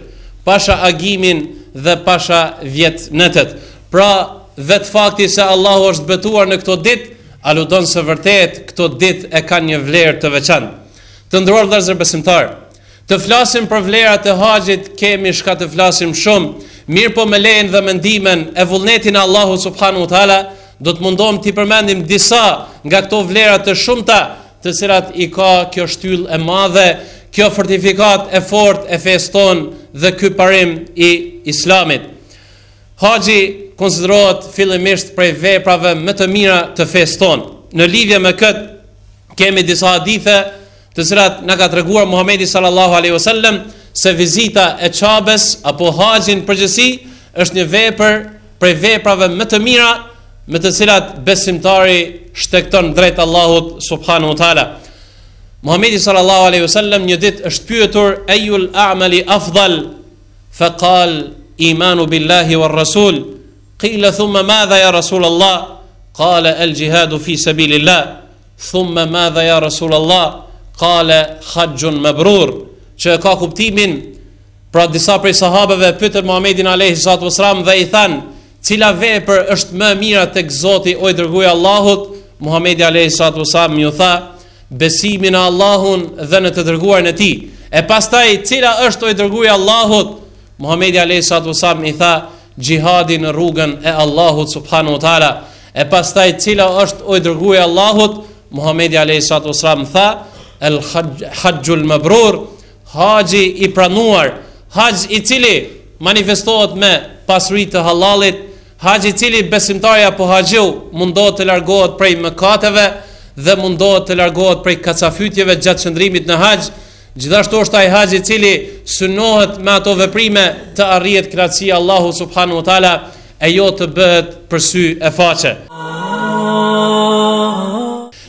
pasha agimin dhe pasha 10 natët. Pra, vet fakti se Allahu është betuar në këto ditë, aludon se vërtet këto ditë e kanë një vlerë të veçantë. Të nderuar vëllezër besimtar, të flasim për vlerat e haxhit, kemi shka të flasim shumë, mirë po me lejen dhe mendimin e vullnetin e Allahut subhanahu wa taala. Do të mundohem t'i përmendim disa nga këto vlera të shumta të cilat I ka kjo shtyllë e madhe, kjo fortifikat e fortë e fesë tonë dhe ky parim I Islamit. Haxhi konsiderohet fillimisht prej veprave më të mira të fesë tonë. Në lidhje me këtë kemi disa hadithe të cilat na ka treguar Muhamedi sallallahu alaihi wasallam se vizita e Qabes apo haxhin përgjithësi është një vepër prej veprave më të mira me të cilat besimtari shtekton drejt Allahut subhanahu wa taala. Muhamedi sallallahu alaihi wasallam një ditë është pyetur ayul a'mali afdal, fa qal imanu billahi war rasul, qila thumma madha ya rasul Allah, qala al jihadu fi sabilillah, thumma madha ya rasul Allah, qala hajjun mabrur. Që ka kuptimin, pra disa prej sahabeve pyetën Muhamedin alaihi salatu wasalam dhe I than: cila vepër është më e mira tek Zoti o I dërguari I Allahut? Muhamedi alayhi salatu wasallam ju tha: besimin në Allahun dhe në të dërguarin e tij. E pastaj, cila është o I dërguari I Allahut? Muhamedi alayhi salatu wasallam I tha: xhihadi në rrugën e Allahut subhanahu wa taala. E pastaj, cila është o I dërguari I Allahut? Muhamedi alayhi salatu wasallam tha: el hajjul mabrur, haxhi I pranuar, haxh I cili manifestohet me pasuritë të halalit, haxhi I cili besimtari apo haxhiu mundohet të largohet prej mëkateve dhe mundohet të largohet prej kacafytjeve gjatë qëndrimit në haxh. Gjithashtu është ai haxhi I cili synohet me ato veprime të arrihet kënaqësia e Allahut subhanahu wa taala e jo të bëhet për sy e faqe.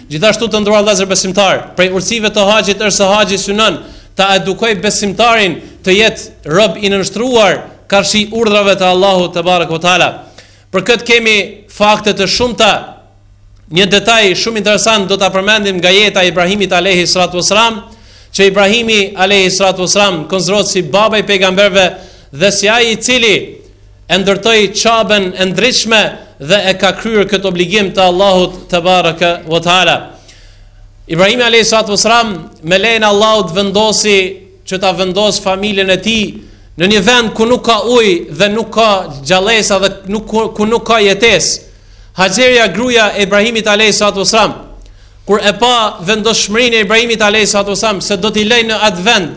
Gjithashtu të nderuar vëllezër besimtar, prej urtësive të haxhit është se haxhi synon ta edukojë besimtarin të jetë rob I nënshtruar karshi urdrave të Allahut te bareke ve teala. Për këtë kemi fakte të shumta. Një detaj shumë interesant do ta përmendim nga jeta e Ibrahimit alayhi salatu wasalam, që Ibrahimi alayhi salatu wasalam konsiderohet si baba I pejgamberëve dhe si ai I cili e ndërtoi Qabën e ndritshme dhe e ka kryer këtë obligim të Allahut te bareke ve teala. Ibrahimi alayhi salatu wasalam me lejen e Allahut vendosi që ta vendos familjen e tij në një vend ku nuk ka ujë dhe nuk ka gjallësa dhe ku nuk ka jetesë. Haxheria, gruaja e Ibrahimit alayhis salatu wasalam, kur e pa vendosshmërinë e Ibrahimit alayhis salatu wasalam se do t'i lejë në atë vend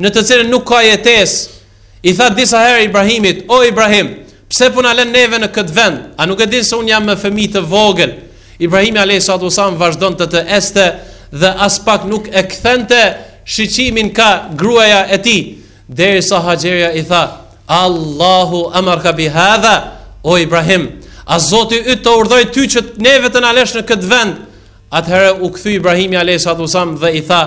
në të cilin nuk ka jetesë, I tha disa herë Ibrahimit: "O Ibrahim, pse po na lën neve në këtë vend? A nuk e din se un jam me fëmijë të vogël?" Ibrahimi alayhis salatu wasalam vazhdonte të este dhe as pak nuk e kthente shiqimin ka gruaja e tij. Derisa Haxheria I tha: "Allahu amarka bi hadha, o Ibrahim, a Zoti yt të urdhoi ty që neve të na lësh në këtë vend?" Atëherë u kthy Ibrahimi alayhis salatu wasalam dhe I tha: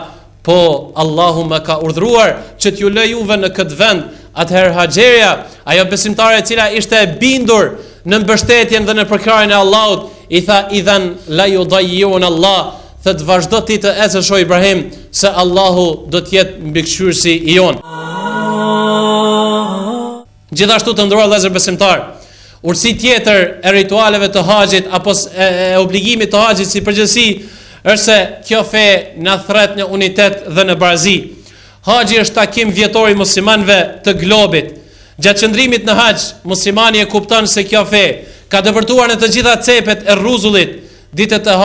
"Po, Allahu më ka urdhëruar që t'ju lë juve në këtë vend." Atëherë Haxheria, ajo besimtare e cila ishte e bindur në mbështetjen dhe në përkrahjen e Allahut, I tha: "Idhan la yudayyun Allah", thot vazhdo ti të ecësh o Ibrahim, se Allahu do të jetë mbikëqyrësi I jon. Gjithashtu të nderuar vëllezër besimtar, Ursi tjetër e ritualeve të haxhit apo e obligimit të haxhit si përgjithësi është se kjo fe na thret në unitet dhe në barazi. Haxhi është takim vjetor i muslimanëve të globit. Gjatë qëndrimit në haxh, muslimani e kupton se kjo fe ka dëvërtuar në të gjitha cepet e rruzullit. Ditët e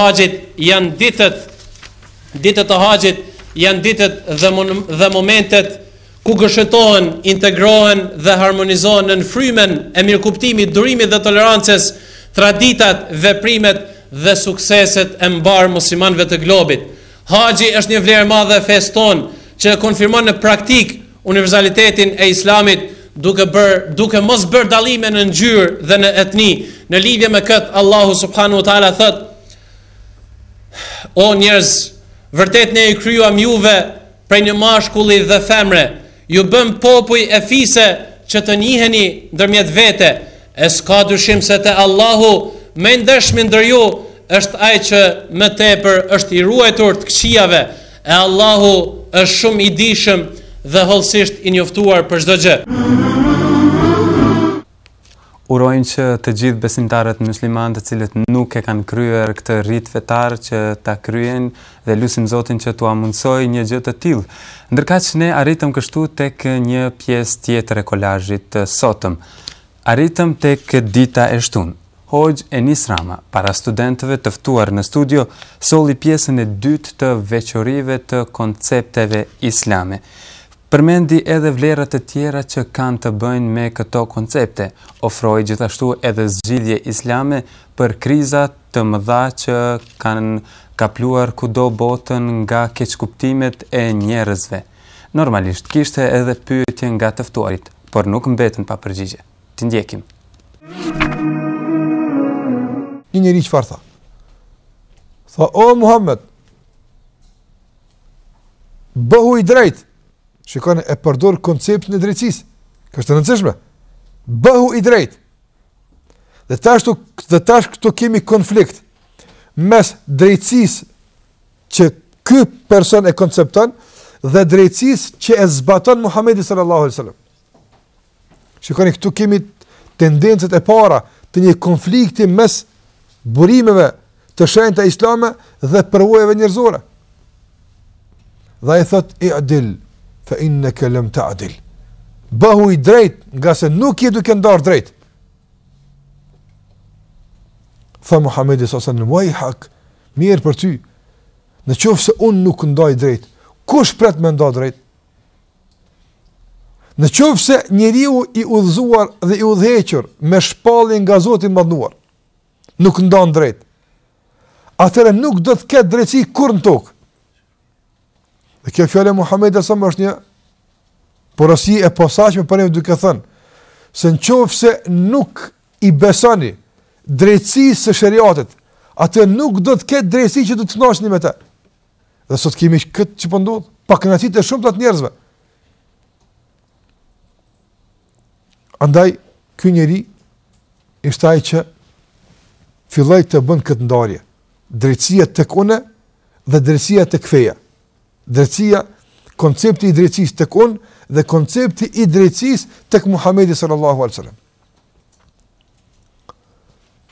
haxhit janë ditët dhe momentet ku gëshëtohen, integrohen dhe harmonizohen në frymen e mirëkuptimit, durimit dhe tolerancës, traditat, veprimet dhe sukseset e mbar muslimanëve të globit. Haxhi është një vlerë e madhe e fesë tonë që konfirmon në praktik universalitetin e Islamit, duke mos bërë dallime në ngjyrë dhe në etni. Në lidhje me këtë, Allahu subhanahu wa taala thotë: O njerëz, vërtet ne i kryuam juve prej një mashkulli dhe femre, ju bëm popuj e fise që të njiheni ndërmjet vete, e s'ka dyshim se te Allahu më i ndershëm ndër ju është ai që më tepër është i ruajtur të këqijave, e Allahu është shumë i dijshëm dhe hollësisht i njoftuar për çdo gjë. Urojnë që të gjithë besimtarët musliman të cilët nuk e kanë kryer këtë rit fetar që ta kryen dhe lusim Zotin që t'ua mundsoj një gjë të tillë. Ndërkaq ne arritëm kështu tek një pjesë tjetër e kolazhit sotëm. Arritëm tek dita e shtunë. Hoxh Enis Rama, para studentëve të ftuar në studio, solli pjesën e dytë të veçorive të koncepteve islame. Përmendi edhe vlerat e tjera që kanë të bëjnë me këto koncepte, ofroi gjithashtu edhe zgjidhje islame për krizat të mëdha që kanë kapluar kudo botën nga keqkuptimet e njerëzve. Normalisht kishte edhe pyetje nga të ftuarit, por nuk mbetën pa përgjigje. Ti ndjekim. Një njeri çfarë tha? Tha: "O Muhammed, bëhu i drejtë." Shikone, e përdor konceptin e drejtësisë. Kjo është e rëndësishme. Bëhu i drejtë. Dhe tash këtu kemi konflikt mes drejtësisë që ky person e koncepton dhe drejtësisë që e zbaton Muhamedi sallallahu alaihi wasallam. Shikone, këtu kemi tendencët e para të një konflikti mes burimeve të shenjta islame dhe përvojave njerëzore. Dhe ai thot: "I'dil, fa inneke lem ta'dil." Bëhu i drejt, nga se nuk je duke ndarë drejt. Tha Muhamedi s.a.s. në muaj hak, mirë për ty, në qofë se unë nuk ndaj drejt, kush pret me nda drejt? Në qofë se njeriu i udhëzuar dhe i udhëhequr me shpallin nga Zoti i madhnuar, nuk ndan drejt, atëre nuk do të ketë drejtësi kur në tokë. Dhe kjo fjale Muhammed e sëmë është një porosi e posaqme për neve duke thënë, se në qovë se nuk i besani drejtsis së shëriatit, atë nuk do të ketë drejtsi që du të knashni me te. Dhe sot kemi këtë që pëndodhë, pak në atit e shumë të atë njerëzve. Andaj, kjo njeri ishtë taj që fillaj të bënë këtë ndarje, drejtsia të kone dhe drejtsia të këfeja. Drejtësia, koncepti i drejtësisë tek unë dhe koncepti i drejtësisë tek Muhamedi sallallahu alaihi wasallam.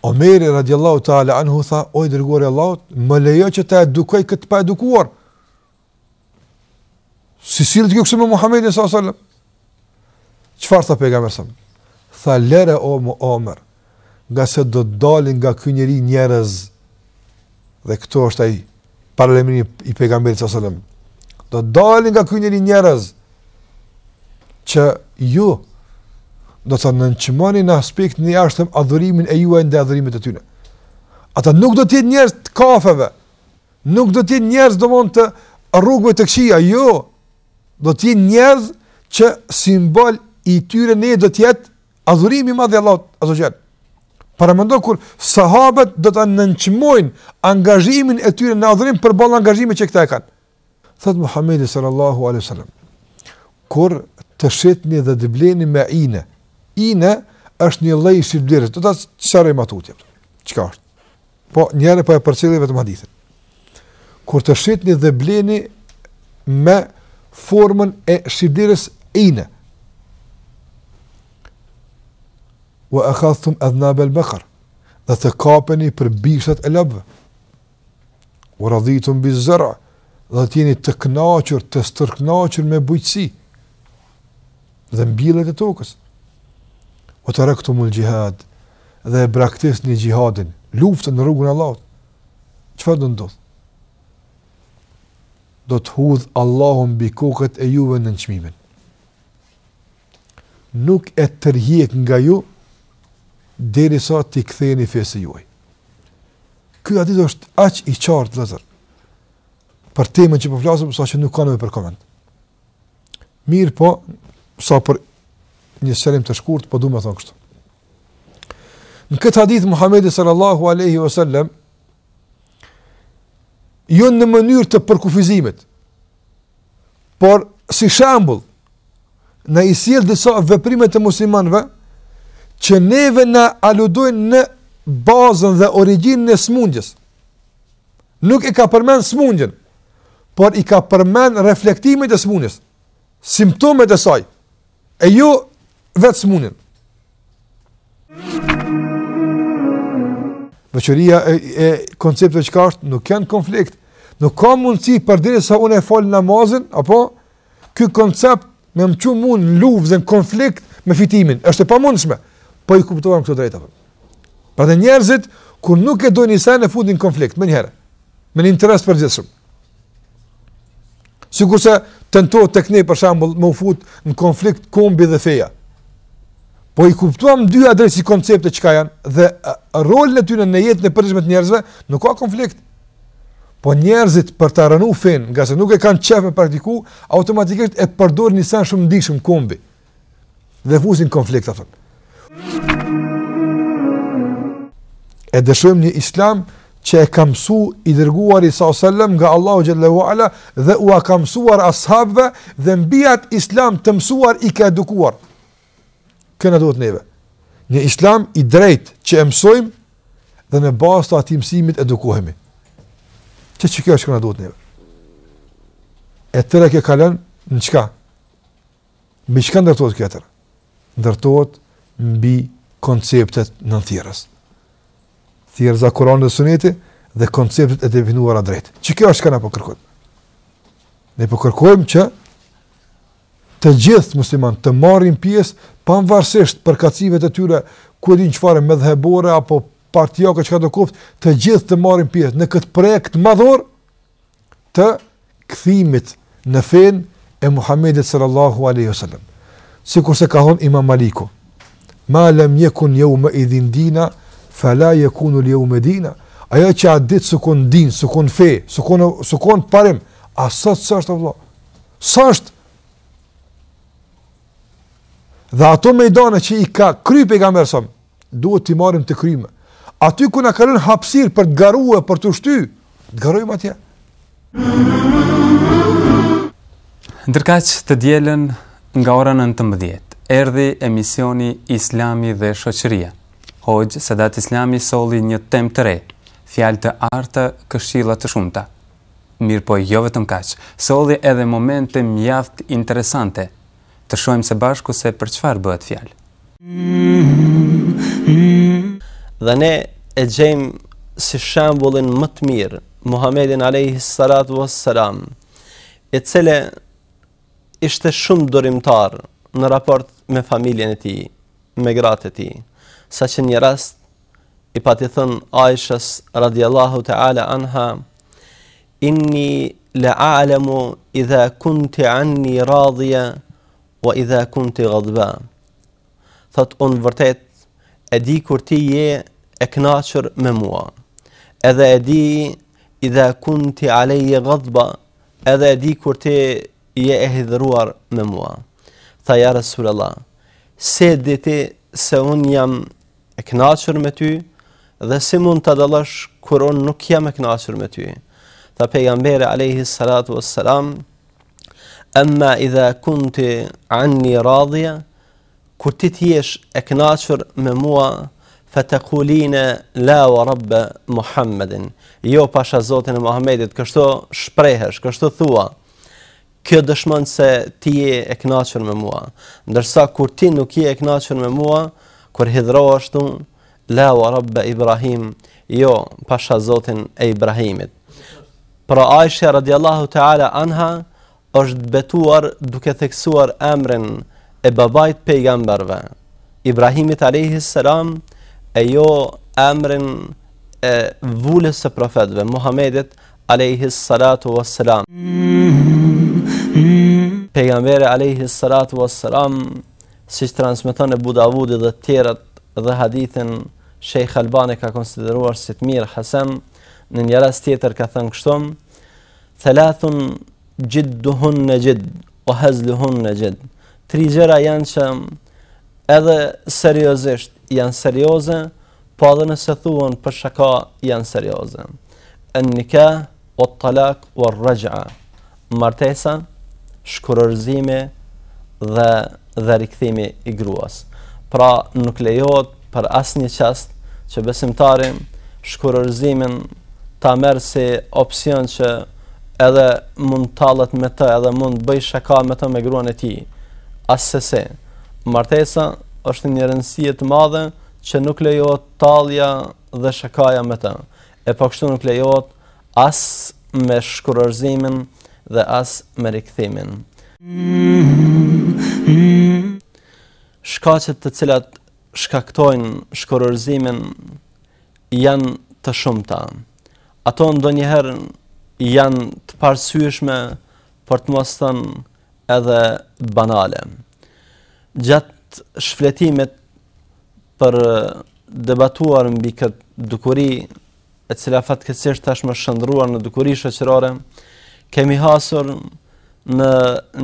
Omeri radiallahu ta'ala anhu tha: "O i dërguari i Allahut, më lejo që ta edukoj këtë pa edukuar." Si sillet kjo kësaj me Muhamedit sallallahu alaihi wasallam? Çfarë tha pejgamberi sa? Tha: "Lere o Omer, nga se do të dalin nga ky njeri njerëz." Dhe këto është ai paralajmërimi i pejgamberit sallallahu alaihi wasallam. Do dalin nga ky njeri njerëz që ju do të nënçmoni në aspekt në jashtëm adhurimin e juaj ndaj adhurimit të tyre. Ata nuk do të jetë njerëz të kafeve, nuk do të jetë njerëz domon të rrugëve të këqija, jo. Do të jetë njerëz që simbol i tyre ne do të jetë adhurimi i madh i Allahut azza jall. Para mendo kur sahabët do të nënçmojnë angazhimin e tyre në adhurim përballë angazhimit që këta e kanë. Thëtë Muhammedi sallallahu alaihi wasallam, kur të shetni dhe dibleni me ine, ine është një lloj shqipdirës, do të sërë i matutje, qëka është? Po, njëre po e përcili vetëm hadithin. Kur të shetni dhe bleni me formën e shqipdirës ine, wa akhadhtum adhnab al-baqar, dhe të kapeni për bishtat e lëbëve, wa radhitum biz-zar'a, dhe t'jeni të knaqër, të stërknaqër me bujqësi dhe mbilet e tokës, wa taraktumul jihad, dhe e braktisni jihadin, luftën në rrugën e Allahut. Çfarë do ndodh? Do të hudh Allahu mbi kokët e juve në çmimin. Nuk e tërhiq nga ju derisa ti ktheheni fesë juaj. Ky hadith është aq i qartë vëllazër. Për temën që po flasim, saqë nuk kanë më për koment. Mirë po, sa për një shërim të shkurt, po duam të them kështu. Në këtë hadith Muhamedi sallallahu alaihi wasallam jo në mënyrë të përkufizimit, por si shembull në i sjell disa veprime të muslimanëve që neve na aludojnë në bazën dhe origjinën e smundjes. Nuk e ka përmend smundjen, por i ka përmend reflektimet e smundjes, simptomet e saj, e jo vetë smundjen. Veçoria e koncepteve që ka është nuk janë konflikt. Nuk ka mundësi përderisa unë e fal namazin, apo ky koncept me më qumë unë në luftë dhe në konflikt me fitimin, është e pamundshme, po i kuptohem këto drejta. Pra dhe njerëzit, kur nuk e dojnë isajnë e futin konflikt, me njëherë, me një interes përgjithshëm. Sikur se tentohet tek ne për shembull me u fut në konflikt kombi dhe feja. Po i kuptuam dy adresi koncepte që ka janë dhe rolën e tyre në jetën e përditshme të njerëzve, nuk ka konflikt. Po njerëzit për ta rënë fen, nga se nuk e kanë qef me praktiku, automatikisht e përdorin sa shumë ndihshëm kombi dhe fusin konflikt atë. E dëshojmë një islam që e ka mësuar i dërguari sallallahu alaihi wasallam nga Allahu xhallahu ala dhe u ka mësuar ashabëve dhe mbi atë islam të mësuar i ka edukuar. Këna duhet neve. Një islam i drejt që emsojmë dhe në bazë të ati mësimit edukohemi. Që kjo është këna duhet neve. E tëre ke kalen në qka? Mbi qka ndërtojt kjo e tëre? Ndërtojt mbi konceptet nën thjerës. Thjerëza Kur'an dhe Suneti dhe konceptet e definuara drejt. Që kjo është këna po kërkojmë? Ne po kërkojmë që të gjithë musliman të marrin pjesë pavarësisht për përkatësive të tyre, ku e din çfarë mëdhëbore apo partijake çka do kuft, të gjithë të marrin pjesë në këtë projekt madhor të kthimit në fen e Muhamedit sallallahu alaihi wasallam. Sikurse ka thënë Imam Maliku, "Ma lam yakun yawma idhin dina, fala yakunu al-yawma dina." Ajo që atë ditë sukon din, sukon fe, sukon parim, asot s'është vëlla. S'është. Dhe ato mejdane që i ka kry pejgamberi sa, duhet t'i marrim të kryme. Aty ku na ka lënë hapësirë për t'garue, për t'u shty, t'garojmë atje. Ndërkaq të dielën nga ora 19, erdhi emisioni Islami dhe Shoqëria. Hoxh Sedat Islami solli një temë të re, fjalë të arta, këshilla të shumta. Mirë po jo vetëm kaq, solli edhe momente mjaft interesante. Të shohim së bashku se për çfarë bëhet fjalë. Dhe ne e gjejmë si shembullin më të mirë Muhamedit alayhi salatu wassalam, i cili ishte shumë durimtar në raport me familjen e tij, me gratë e tij, saqë një rast i pati thënë Aishës radhiyallahu ta'ala anha, "Inni la'alamu idha kunti anni radhiya wa idha kunti ghadba." Thot, unë vërtet e di kur ti je e kënaqur me mua, edhe e di idha kunti alayya ghadba, edhe e di kur ti je e hidhruar me mua. Tha, ja Rasulullah, se di ti se unë jam e kënaqur me ty, dhe si mund të dalësh kur unë nuk jam e kënaqur me ty? Tha pejgamberi alayhi salatu wassalam, "Amma idha kunti anni radhiya", kur ti t'jesh e kënaqur me mua, "fatakulina la wa rabba Muhammedin", jo pasha Zotin e Muhamedit, kështu shprehesh, kështu thua. Kjo dëshmon se ti je e kënaqur me mua. Ndërsa kur ti nuk je e kënaqur me mua, Kër hidhroa ashtu, la wa rabbe Ibrahim, jo, pasha Zotin e Ibrahimit. Pra Aisha radiallahu ta'ala anha është betuar duke theksuar emrin e babait pejgamberve, Ibrahimit alayhi salam, e jo emrin e vulës së profetëve, Muhamedit alayhi salatu wassalam. Pejgamberi alayhi salatu wassalam, siç transmeton Ebu Davudi dhe tjerët dhe hadithin Shej albane ka konsideruar si të mirë hasan, në një rast tjetër ka thënë kështu: "Thalathun jidduhunna jidd wa hazluhunna jidd." Tri gjëra janë që edhe seriozisht janë serioze, po edhe nëse thuan për shaka janë serioze. An-nikah, wat-talaq, war-raj'a. Martesa, shkurërzimi dhe rikthimi i gruas. Pra nuk lejohet për asnjë çast që besimtari shkurërzimin ta merr si opsion që edhe mund tallet me të, edhe mund bëj shaka me të me gruan e tij. Asese, martesa është një rëndësie të madhe që nuk lejohet tallja dhe shakaja me të. E po kështu nuk lejohet as me shkurorëzimin dhe as me rikthimin. Shkaqet të cilat shkaktojnë shkurorëzimin janë të shumta. Ato ndonjëherë janë të parsyeshme, për të mos thënë edhe banale. Gjatë shfletimit për debatuar mbi këtë dukuri, e cila fatkeqësisht tashmë shndruar në dukuri shoqërore, kemi hasur në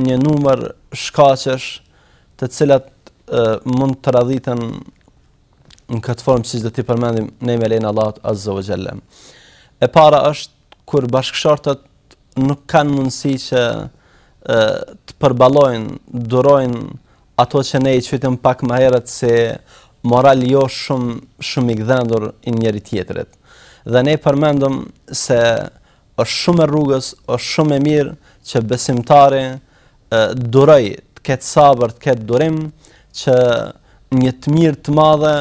një numër shkaqesh të cilat mund të radhiten në këtë formë siç do t'i përmendim ne me lein Allahut azza wa jalla. E para është kur bashkëshortët nuk kanë mundësi që të përballojnë, durojnë ato që ne i qytëm pak më herët se moral jo shumë i gdhendur i njëri tjetërit. Dhe ne përmendëm se është shumë e rrugës, është shumë e mirë që besimtari duroj të ketë sabër, të ketë durim, që një të mirë të madhe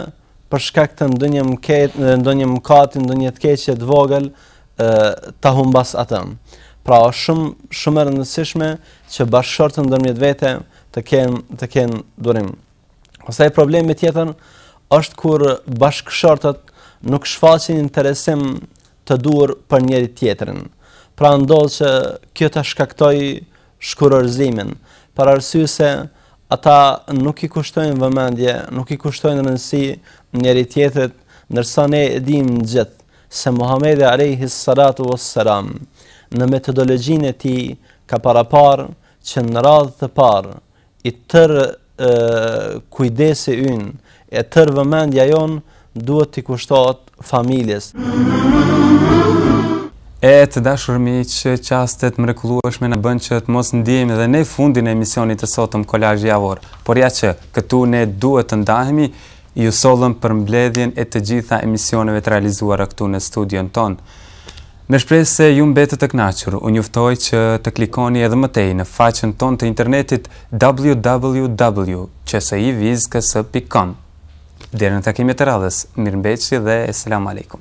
për shkak të ndonjë mëkat, ndonjë të keqe të vogël ta humbas atë. Pra është shumë e rëndësishme që bashkëshortët ndërmjet vete të kenë durim. Pastaj problemi tjetër është kur bashkëshortët nuk shfaqin interesim të duhur për njëri tjetrin. Pra ndodh që kjo ta shkaktoj shkurorëzimin, për arsye se ata nuk i kushtojnë vëmendje, nuk i kushtojnë rëndësi njëri tjetrit, ndërsa ne e dimë gjithë se Muhamedi alayhi salatu wassalam në metodologjinë e tij ka parapar që në radhë të parë i tërë kujdesi ynë, e tërë vëmendja jonë duhet t'i kushtohet familjes. E të dashur miq, çastet mrekullueshme na bën që të mos ndihemi dhe ne fundin e emisionit të sotëm Kolazhi javor, por ja që këtu ne duhet të ndahemi, ju sollëm për mbledhjen e të gjitha emisioneve të realizuara këtu në studion ton. Me shpresë se ju mbetet të kënaqur, u njoftoj që të klikoni edhe më tej në faqen tonë të internetit www.qsivizks.com. Deri në takimin e radhës, mirëmbëjtje dhe selam aleikum.